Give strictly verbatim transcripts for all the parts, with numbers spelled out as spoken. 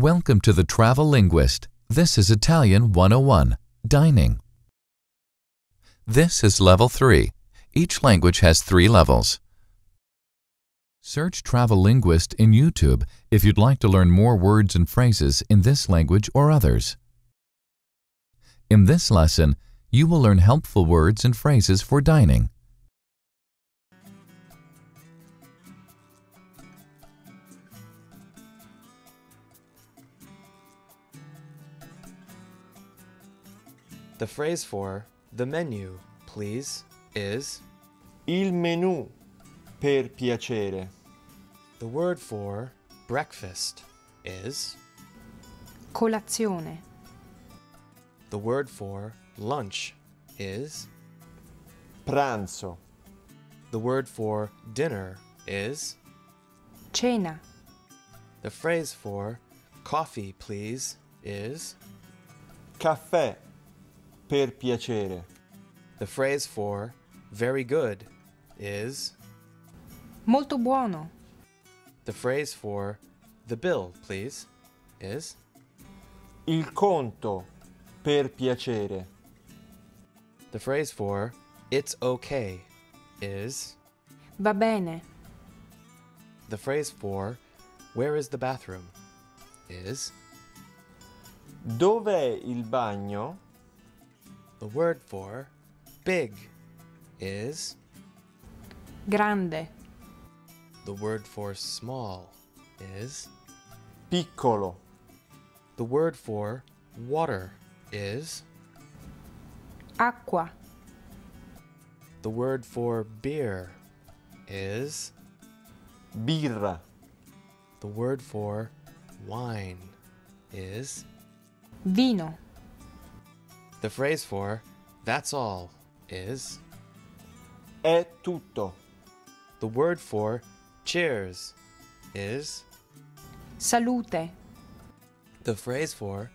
Welcome to The Travel Linguist. This is Italian one oh one, Dining. This is Level three. Each language has three levels. Search Travel Linguist in YouTube if you'd like to learn more words and phrases in this language or others. In this lesson, you will learn helpful words and phrases for dining. The phrase for the menu, please, is il menu, per piacere. The word for breakfast is colazione. The word for lunch is pranzo. The word for dinner is cena. The phrase for coffee, please, is caffè, per piacere. The phrase for very good is molto buono. The phrase for the bill, please, is il conto, per piacere. The phrase for it's okay is va bene. The phrase for where is the bathroom is dov'è il bagno. The word for big is grande. The word for small is piccolo. The word for water is acqua. The word for beer is birra. The word for wine is vino. The phrase for that's all is è tutto. The word for cheers is salute. The phrase for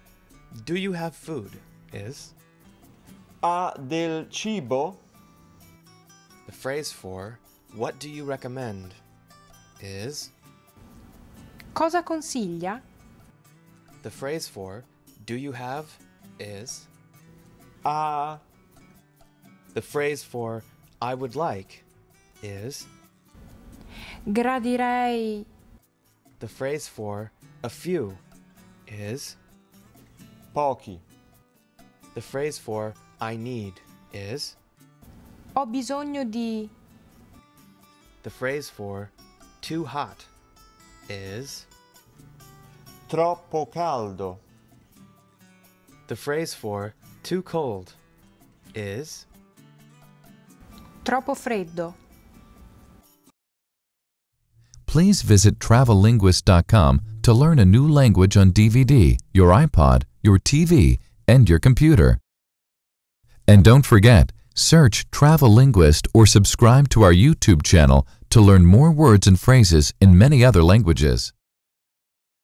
do you have food is ha del cibo. The phrase for what do you recommend is cosa consiglia. The phrase for do you have is ah. The phrase for I would like is gradirei. The phrase for a few is pochi. The phrase for I need is ho bisogno di. The phrase for too hot is troppo caldo. The phrase for too cold is troppo freddo. Please visit travel linguist dot com to learn a new language on D V D, your iPod, your T V, and your computer. And don't forget, search Travel Linguist or subscribe to our YouTube channel to learn more words and phrases in many other languages.